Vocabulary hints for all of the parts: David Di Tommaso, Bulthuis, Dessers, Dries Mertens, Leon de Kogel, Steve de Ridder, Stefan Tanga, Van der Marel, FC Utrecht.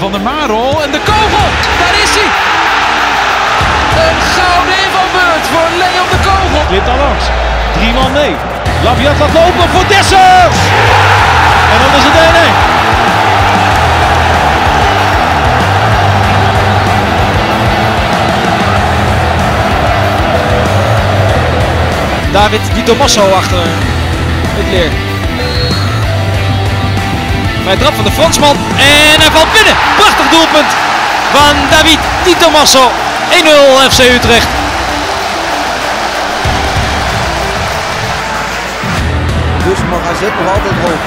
Van der Marel en de Kogel, daar is hij! Een gouden invalbeurt voor Leon de Kogel. Klipt al langs, 3 man mee. Labiat gaat lopen voor Dessers! En dan is het 1-1. David Di Tommaso achter het leer. Bij trap van de Fransman en hij valt binnen. Prachtig doelpunt van David Di Tommaso. 1-0 FC Utrecht. Dus Magazet nog altijd hoog.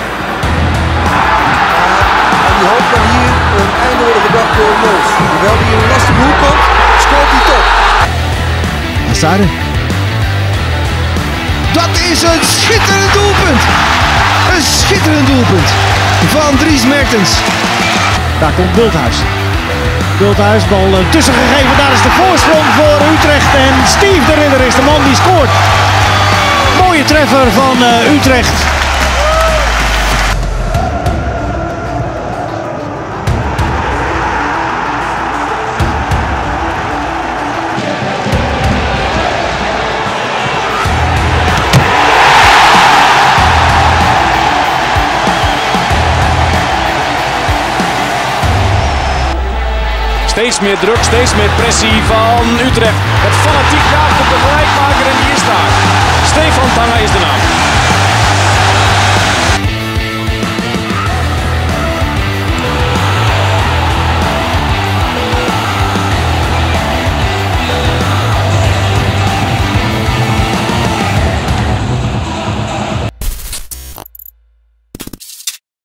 En die hoopt dan hier een einde worden gebracht door Moos. Hoewel die in een lastige hoek komt, scoort hij toch. Azade. Dat is een schitterend doelpunt. Een schitterend doelpunt van Dries Mertens. Daar komt Bulthuis. Bulthuis, bal tussengegeven. Daar is de voorsprong voor Utrecht. En Steve de Ridder is de man die scoort. Mooie treffer van Utrecht. Steeds meer druk, steeds meer pressie van Utrecht. Het fanatiek jaagt op de gelijkmaker en die is daar. Stefan Tanga is de naam.